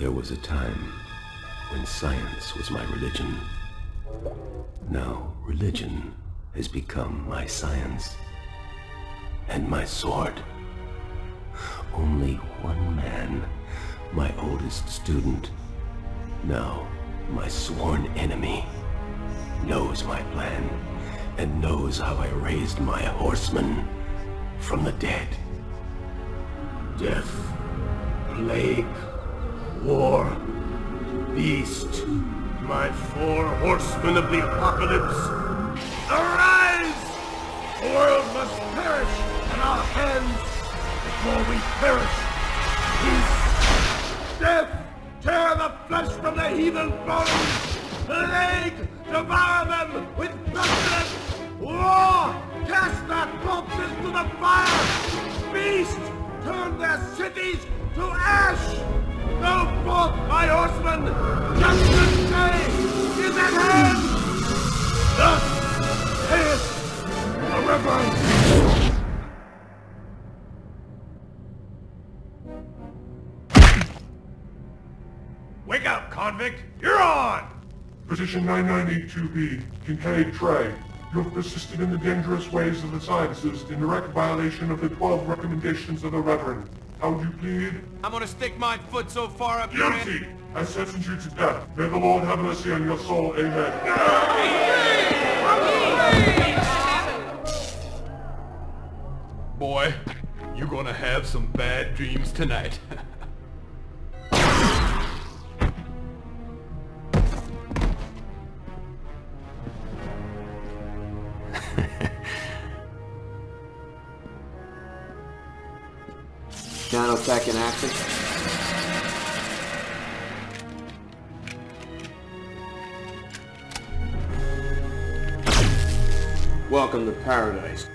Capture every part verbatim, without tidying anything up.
There was a time when science was my religion. Now religion has become my science and my sword. Only one man, my oldest student, now my sworn enemy, knows my plan and knows how I raised my horsemen from the dead. Death, plague, war, beast, my four horsemen of the apocalypse, arise! The world must perish in our hands before we perish. Peace, death, tear the flesh from the heathen bones, plague, devour them with pestilence, war, cast their corpses to the fire, beast, turn their cities to ash! Go forth, my horsemen! Judgment Day is at hand! Thus saith the Reverend! Wake up, convict! You're on! Petition nine nine eight two B, Kincaid Tray. You have persisted in the dangerous ways of the sciences in direct violation of the twelve recommendations of the Reverend. How would you plead? I'm gonna stick my foot so far up your ass. Guilty! I sentence you to death. May the Lord have mercy on your soul. Amen. No! Boy, you're gonna have some bad dreams tonight. Nanotech in action. Welcome to paradise.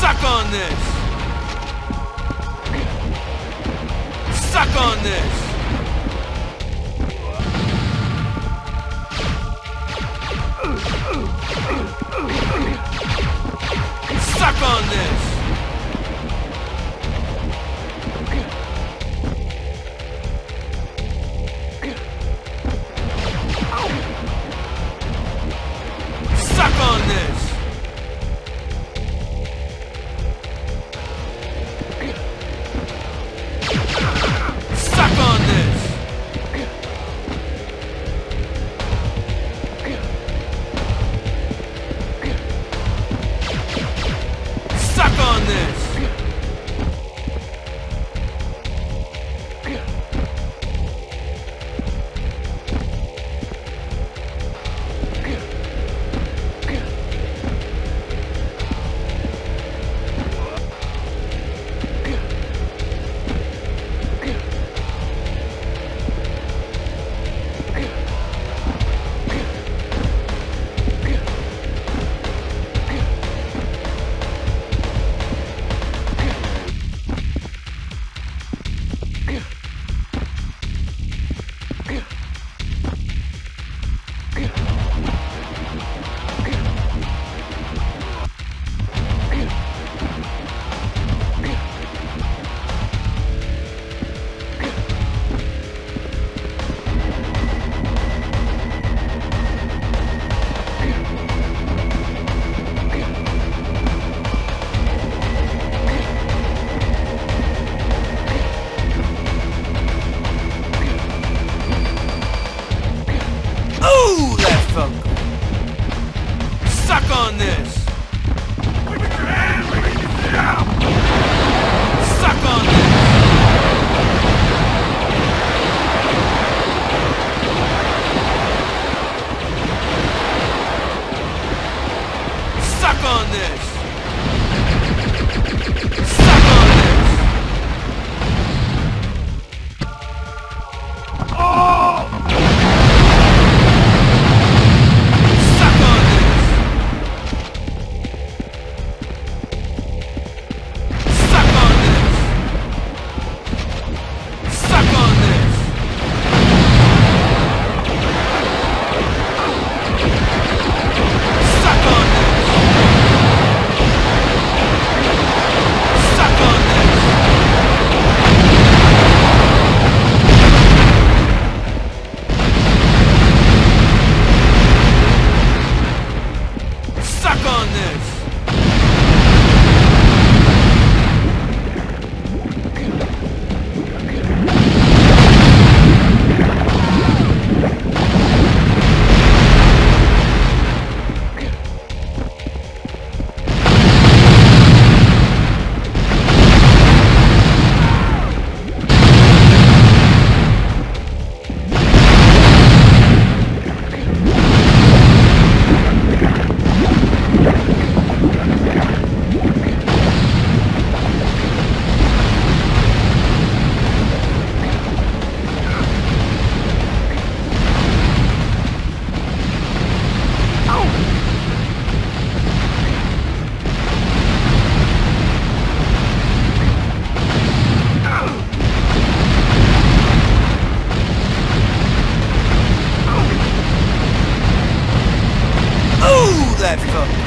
Suck on this! Suck on this! Suck on this! Suck on this! that stuff.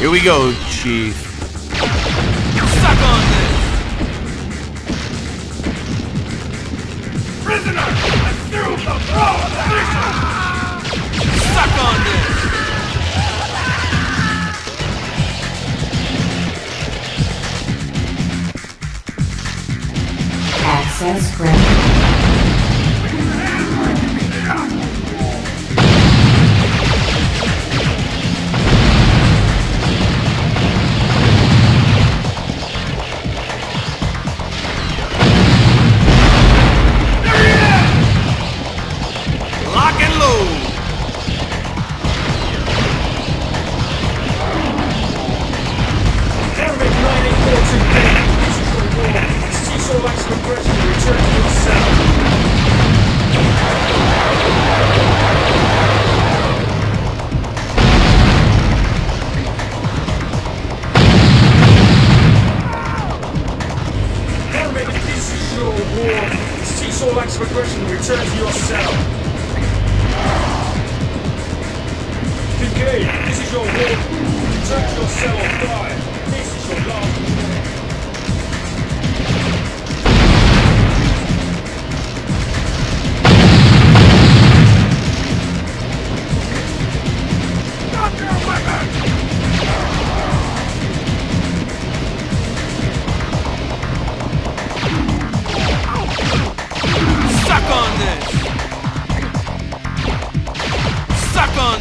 Here we go, Chief.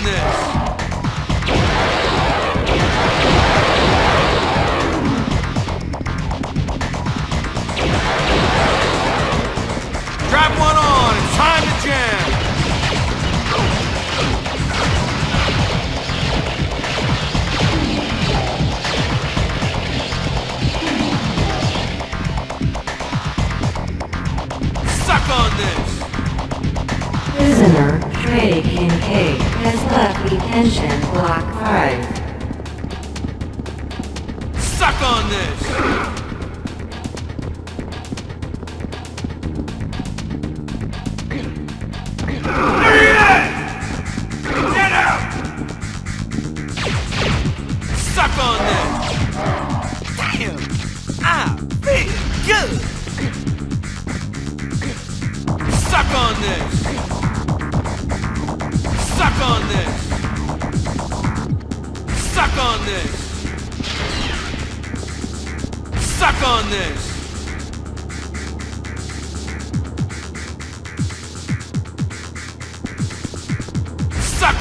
on this! Prisoner Tray Kincaid has left detention block five. Suck on this! Suck on this! Suck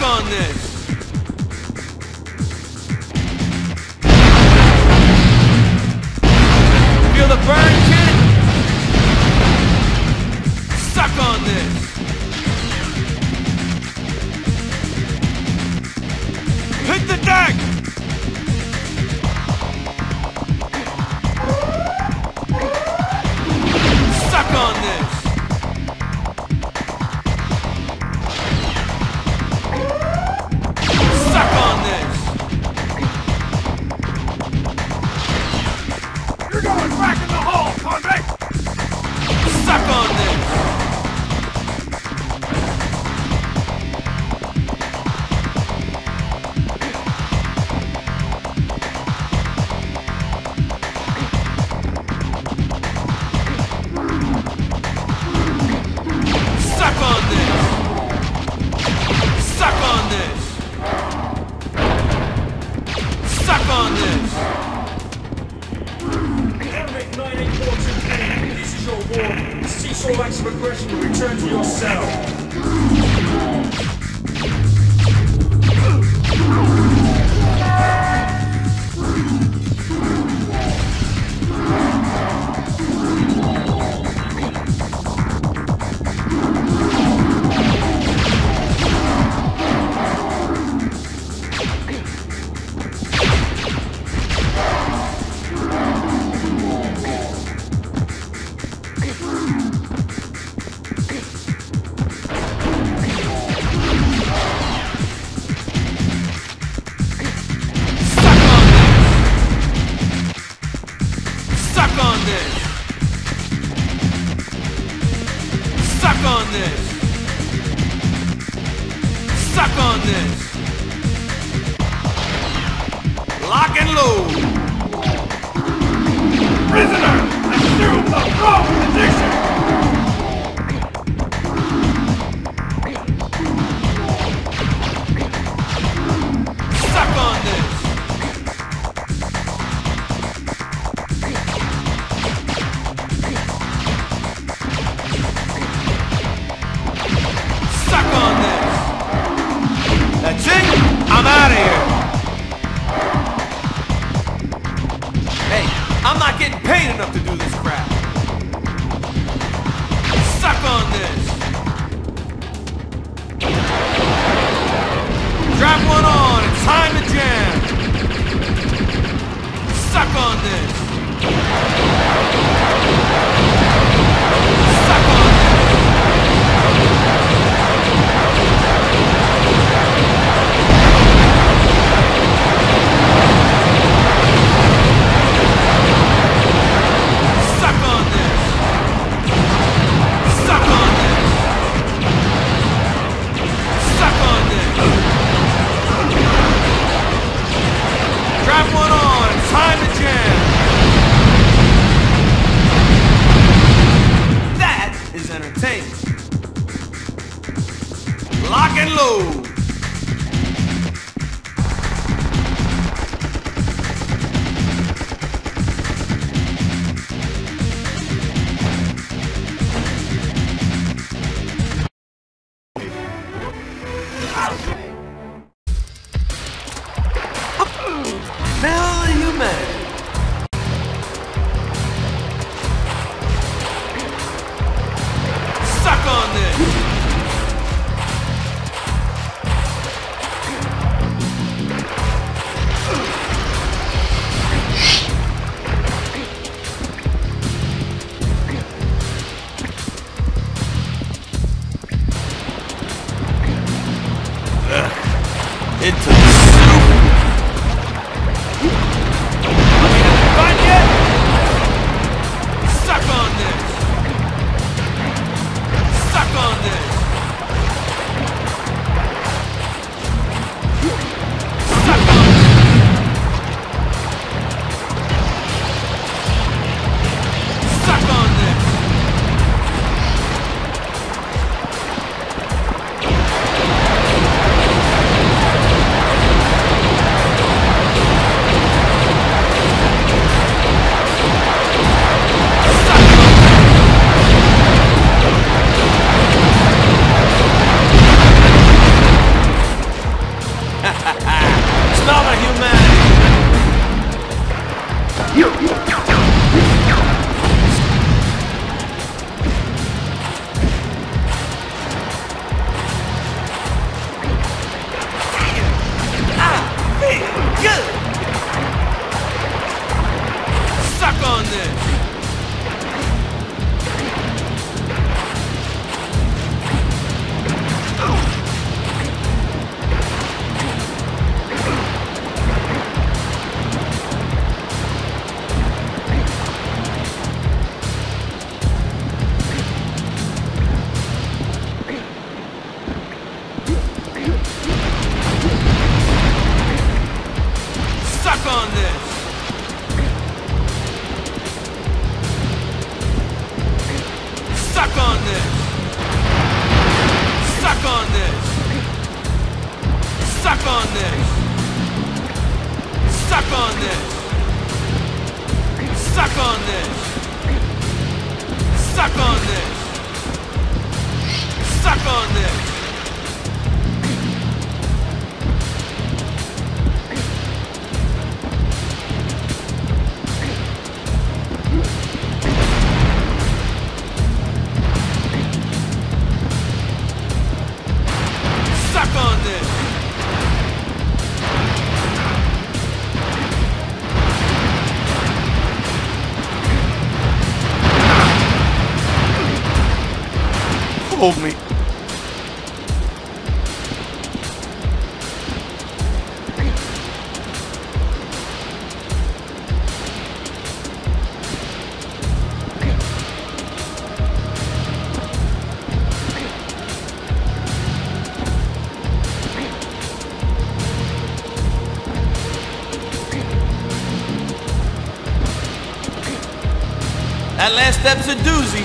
on this! Feel the burn, kid? Suck on this! Hit the deck! Suck on this! Lock and load! Prisoner! Assume the wrong position! Suck on this! Suck on this! That's it! I'm out of here! Hey, I'm not getting paid enough to do this crap! Suck on this! Drop one on! It's time to jam! Suck on this! Suck on this! Grab one on! Time to jam! on this! Suck on this! Suck on this! Hold me. That last step's a doozy.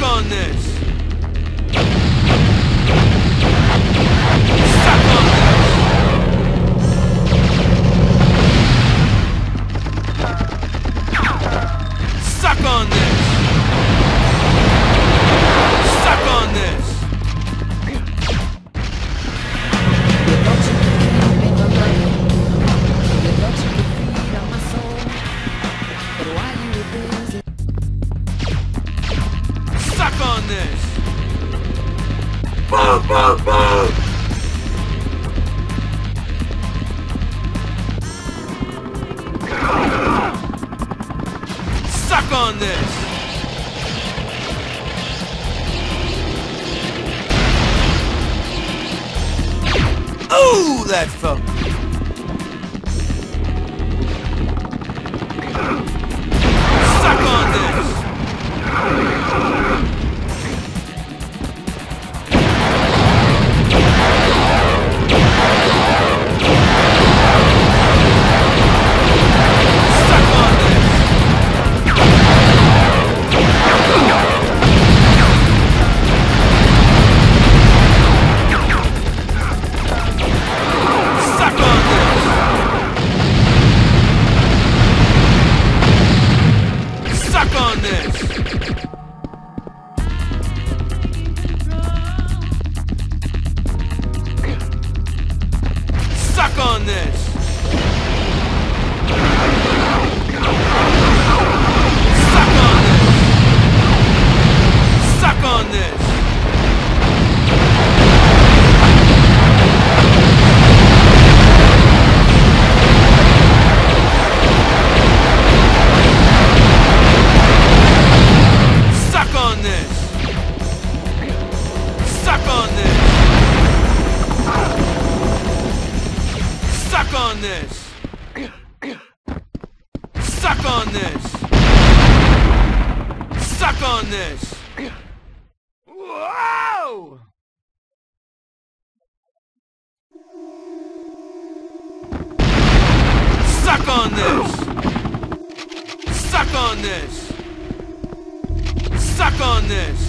work on this! Suck on this!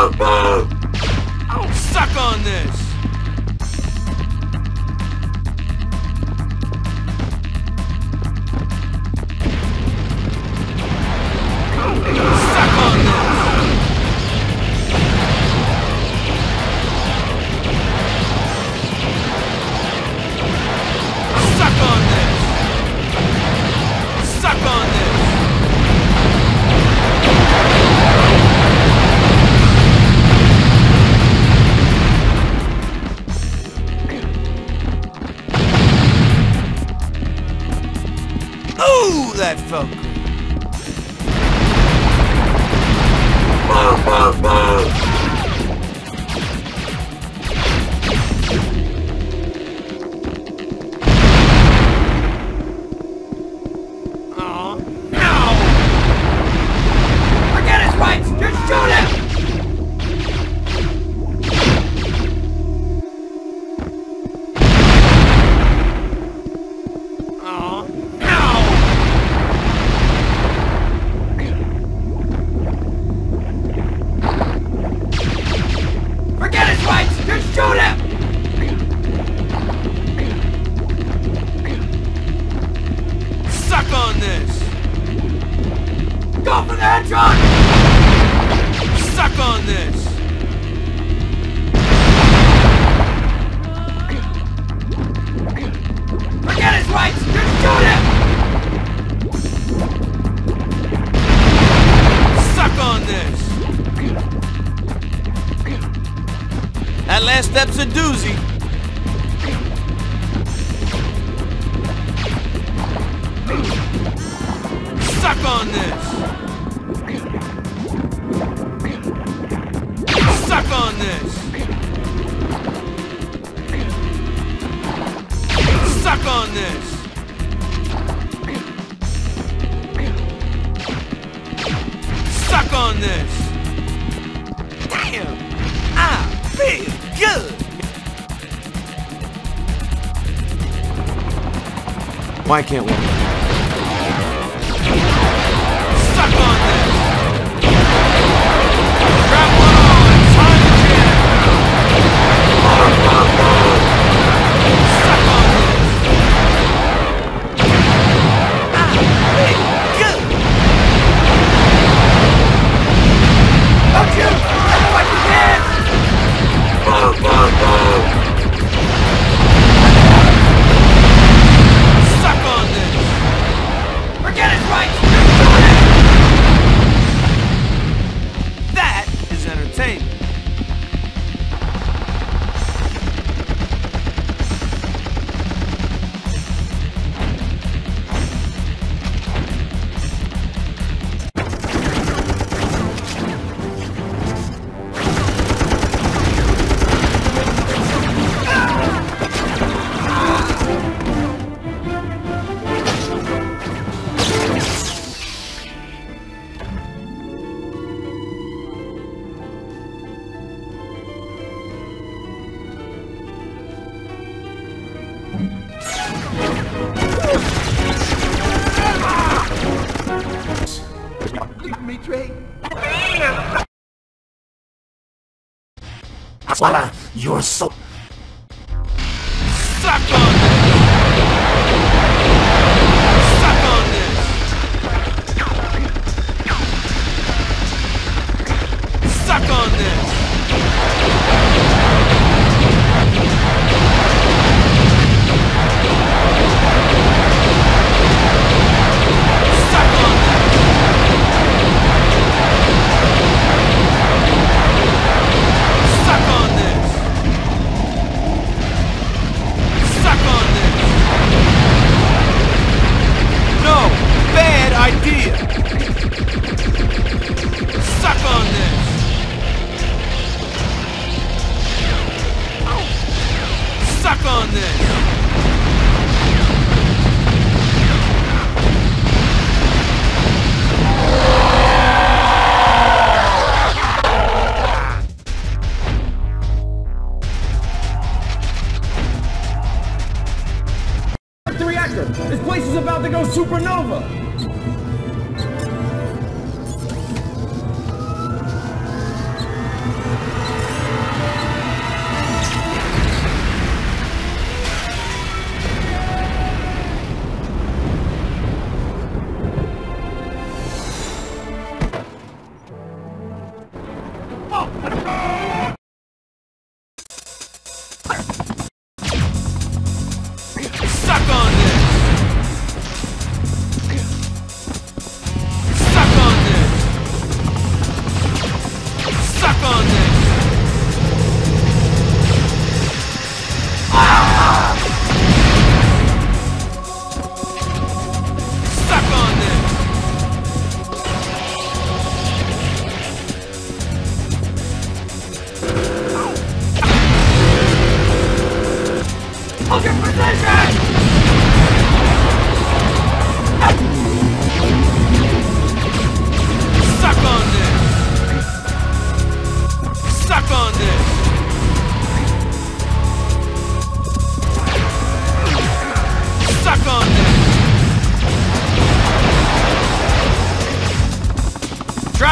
I'll suck on this! That felt good. Oh, no! Forget his rights! Just shoot him! Oh. Go for the headshot! Suck on this! Forget his rights! Just shoot him! Suck on this! That last step's a doozy. Suck on this! Suck on this! Suck on this! Suck on this! Damn! I feel good! Why can't we? Kincaid Tray. Aswara, you're so. Suck on this! Suck on this! Suck on this!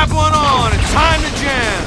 Strap one on, it's time to jam!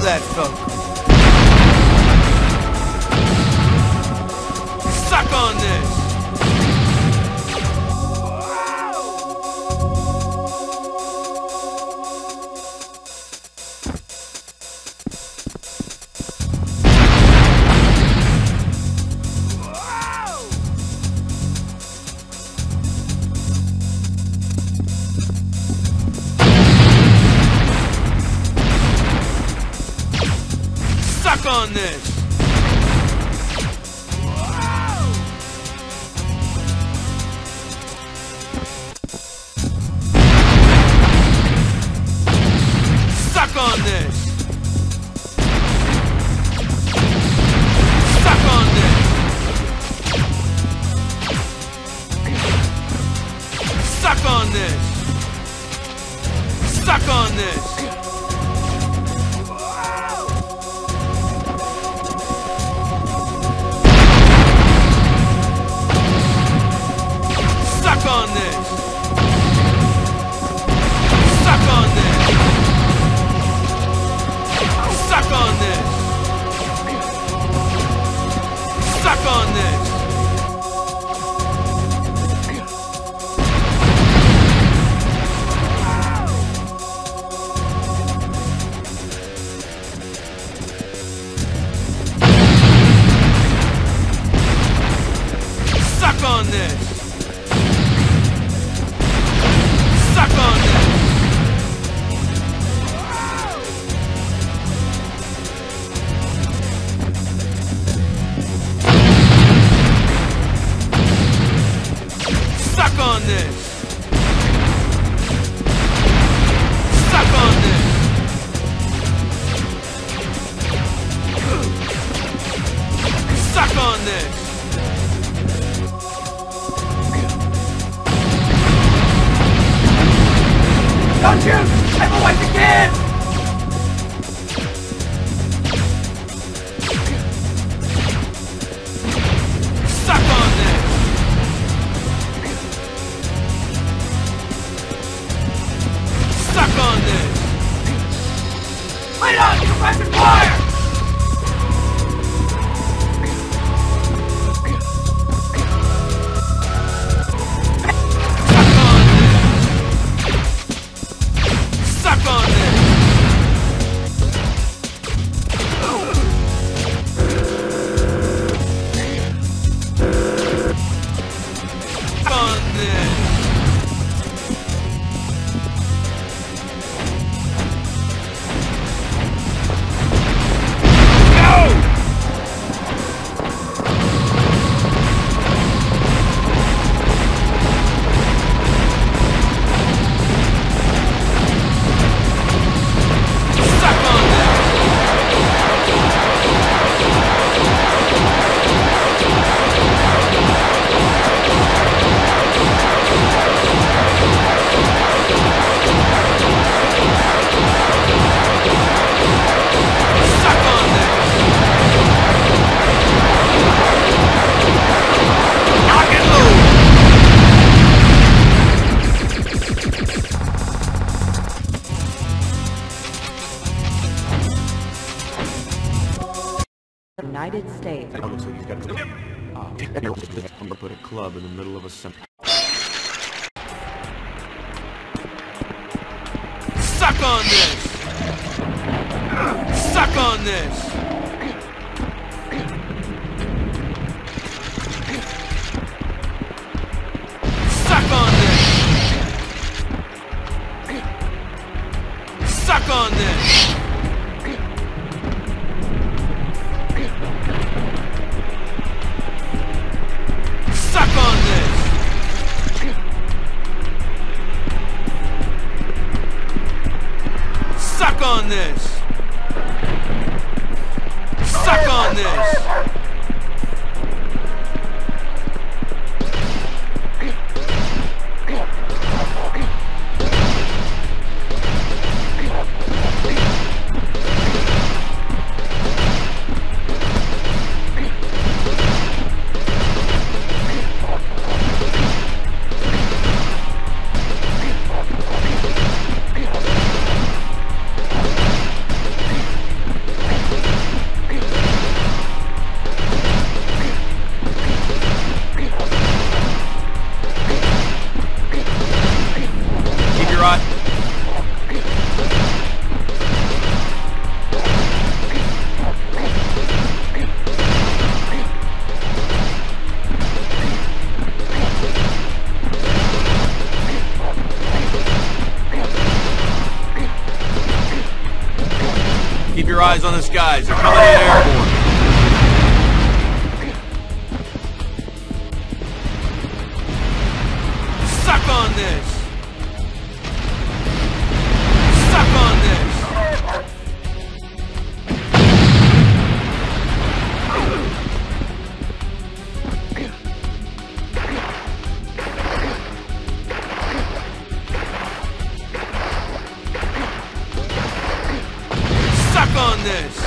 That felt suck on this! United States. I don't think he's got a... Uh, I'm gonna put a club in the middle of a... Suck on this! Suck on this! Suck on this! Suck on this! Suck on this! Suck on this! Eyes on the skies, they're coming in airborne. Suck on this! Suck on this! Suck on this!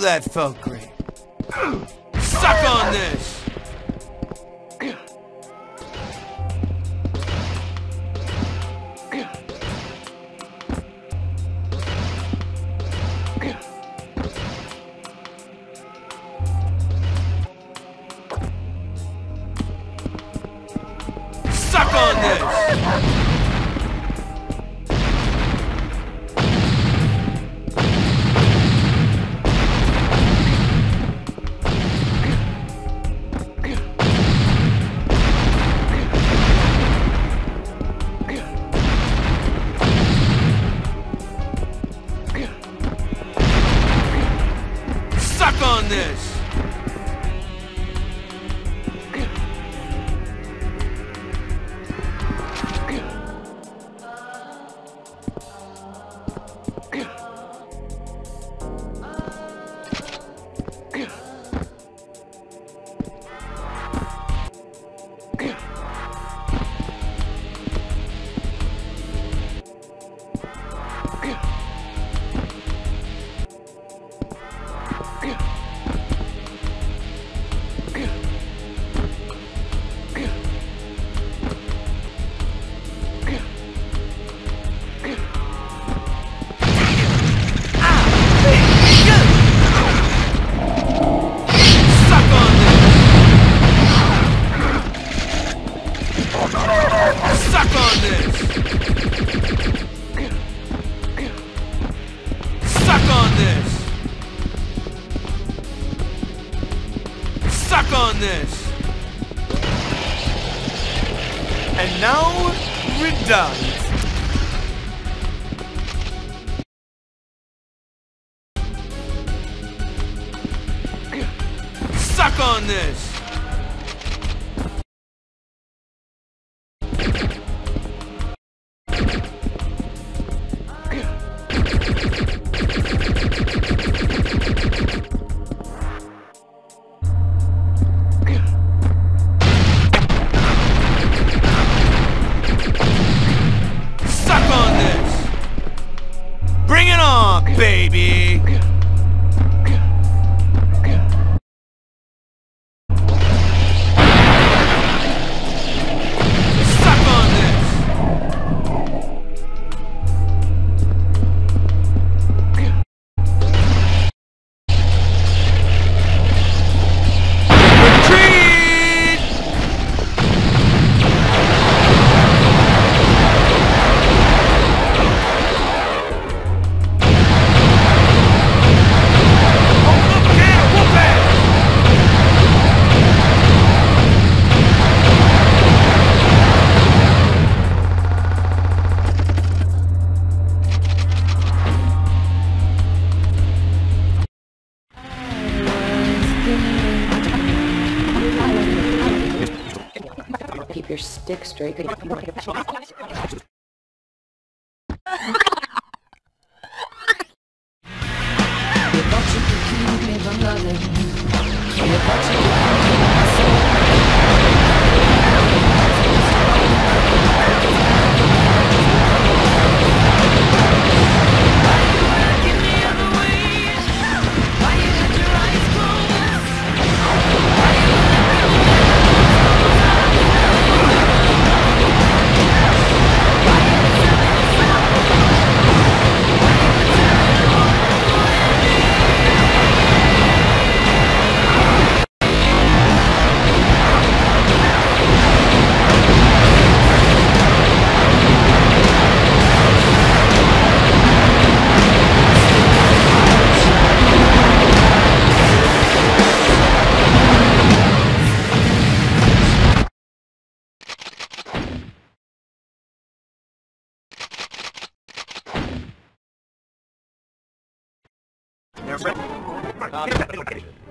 Oh, that felt great. Suck on this! Suck on this! On this. On this, and now we're done. Suck on this. Baby! Keep your stick straight.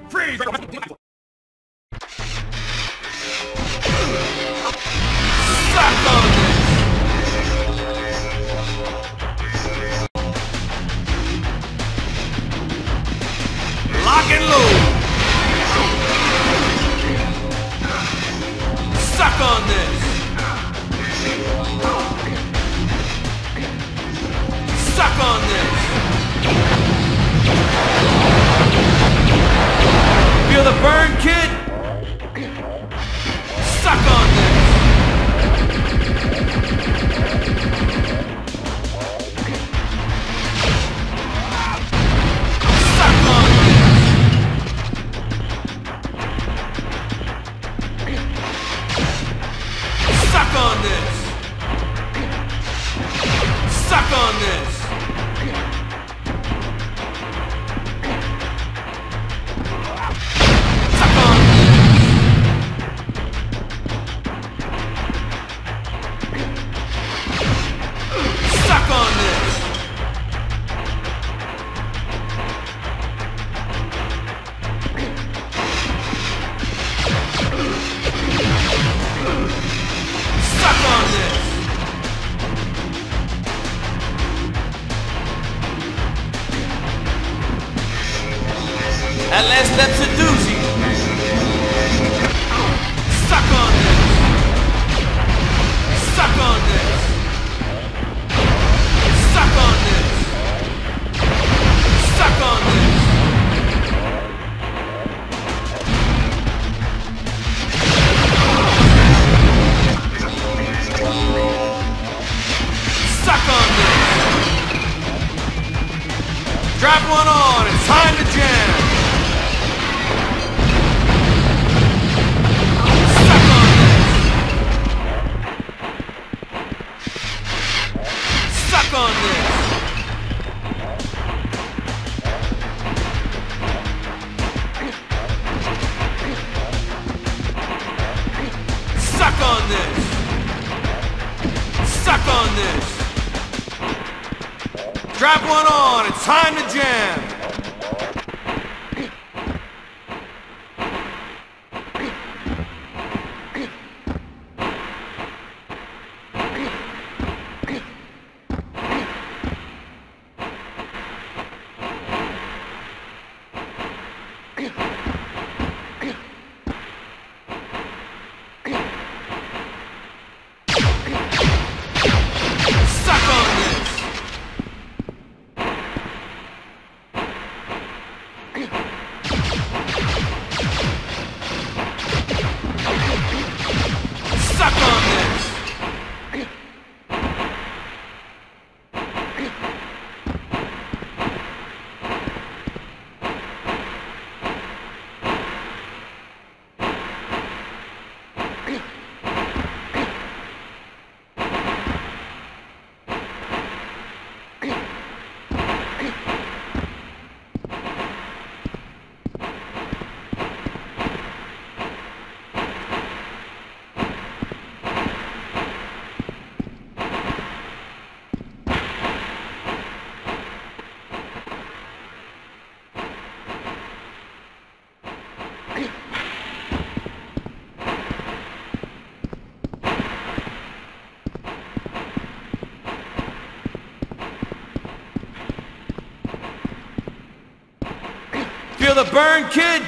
Freeze! Lock and load! Suck on this! Suck on this! That last step's a doozy. Suck on this. Suck on this. Suck on this. Suck on this. Suck on this. Drop one on. It's time to jam. On this. Suck on this. Suck on this. Drop one on. It's time to jam. Feel the burn, kid?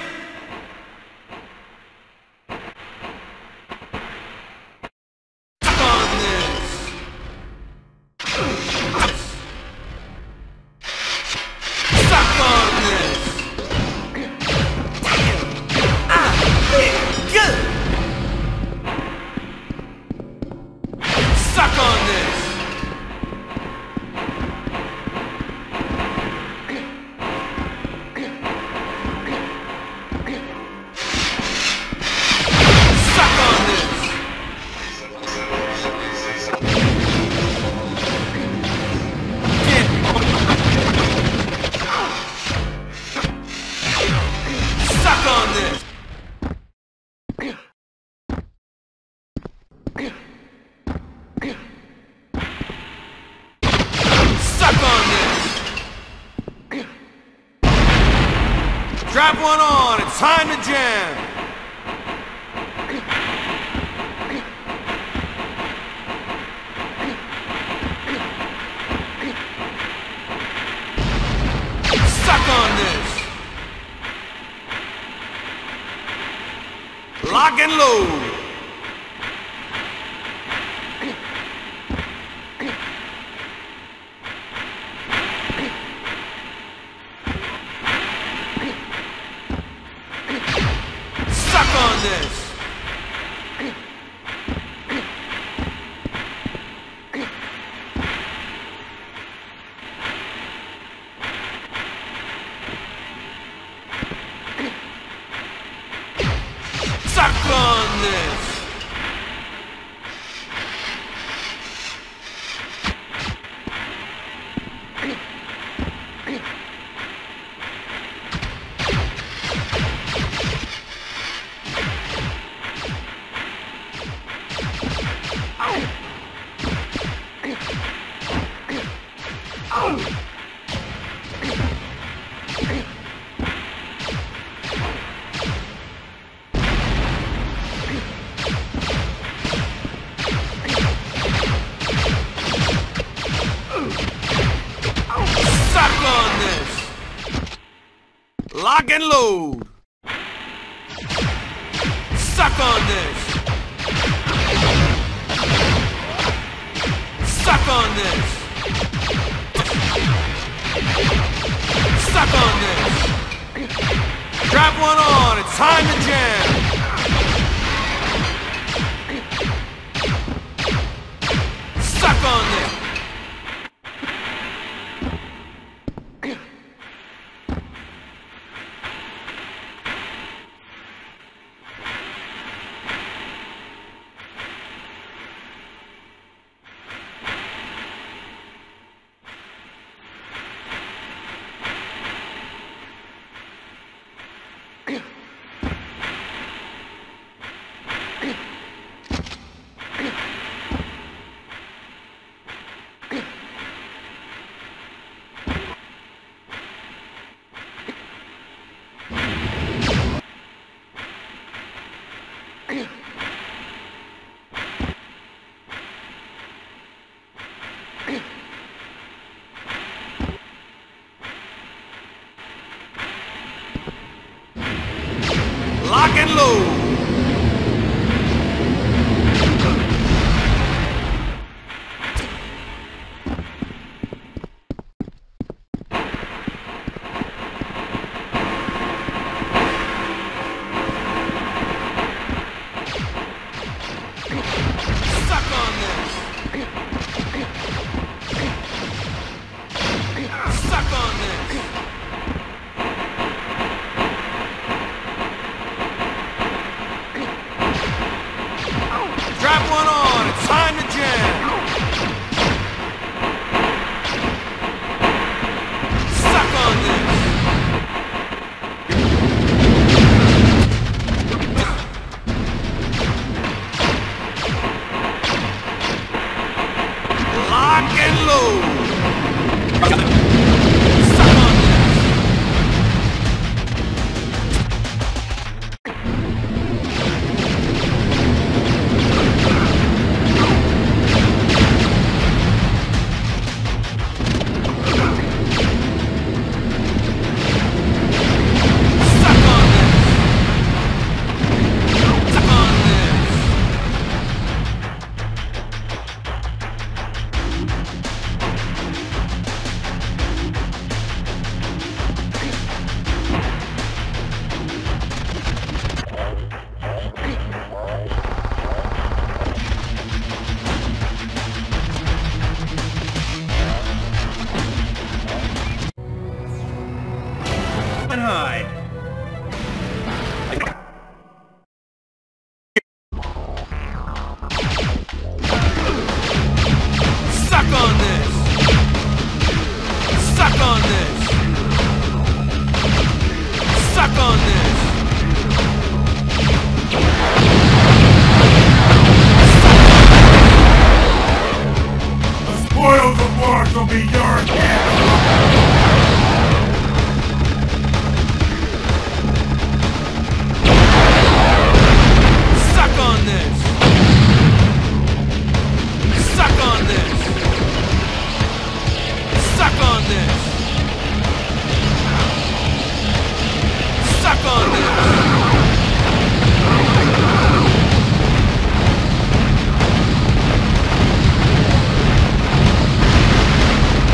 Suck on this. Suck on this. I feel good. Suck on this. Drop one on, it's time to jam! Suck on this! Lock and load! This. Suck on this. Suck on this. Lock and load. Suck on this. Suck on this. Suck on this. Drop one on. It's time to jam. Suck on this. Lock and load.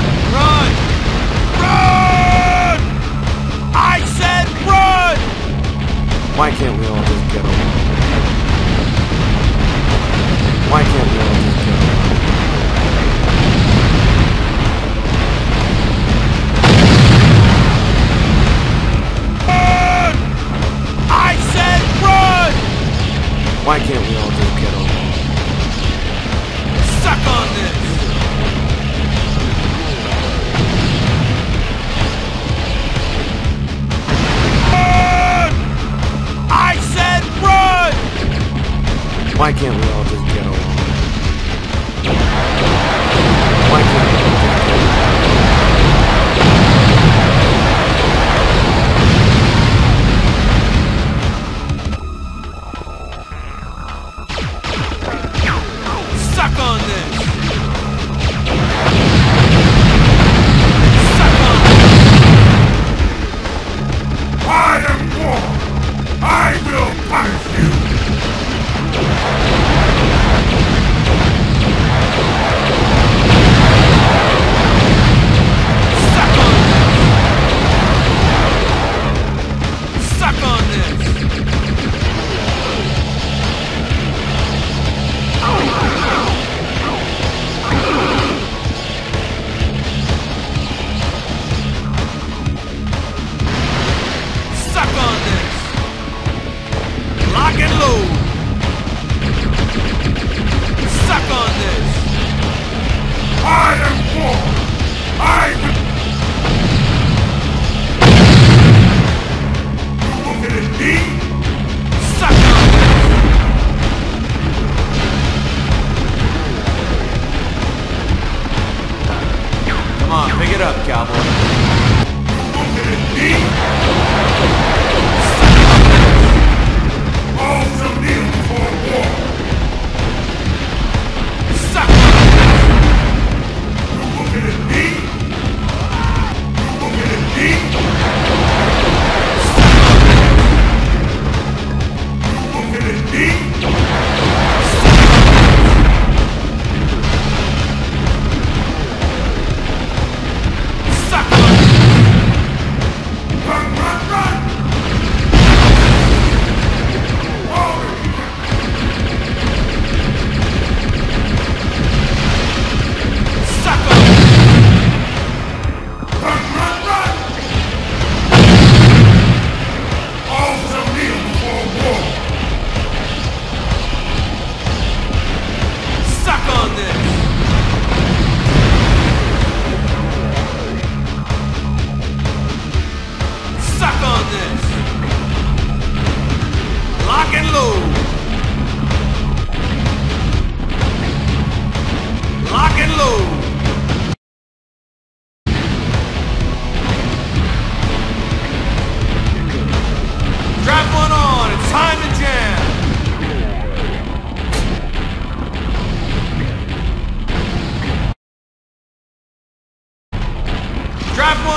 Why can't we all just get along? Why can't we all just get along? I said run! Why can't we all just get along? Suck on this! Why can't we all just get along? Why can't we all just get along? Suck on this! Suck on this!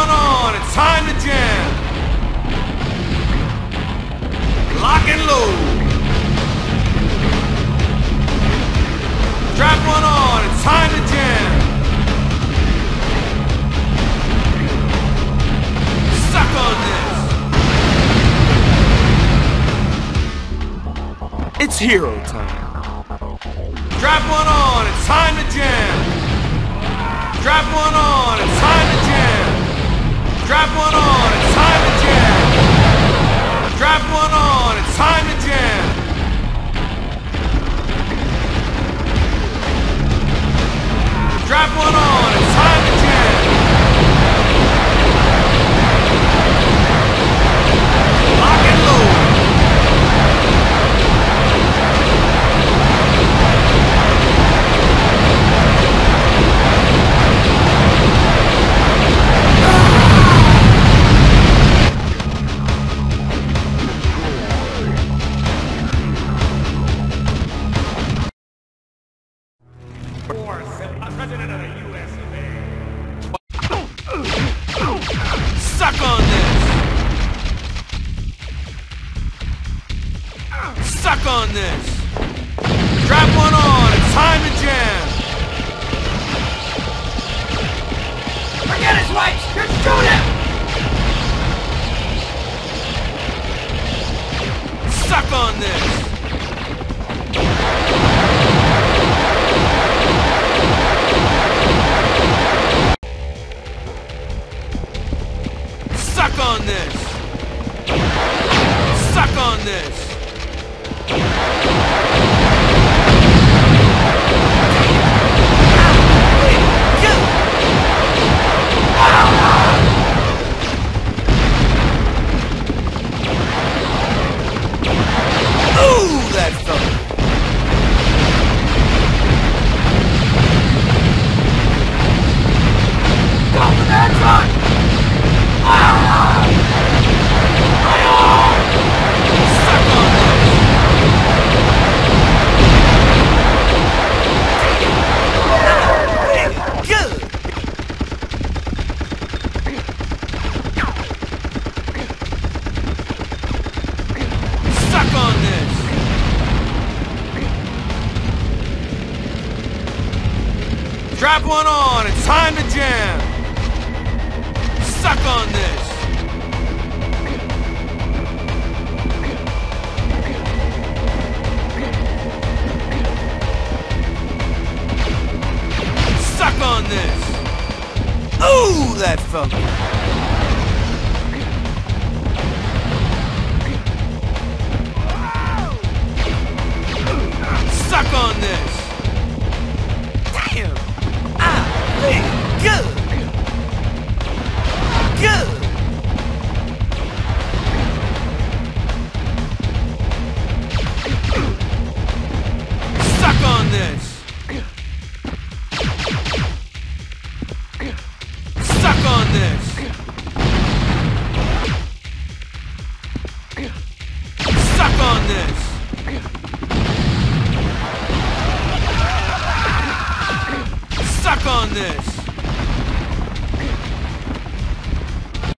on, on, it's time to jam. Lock and load. Strap one on, it's time to jam. Suck on this. It's hero time. Strap one on, it's time to jam. Strap one on, it's time to jam. Strap one on, it's time to jam. Strap one on, it's time to jam. Strap one on, it's time to jam. Lock and load.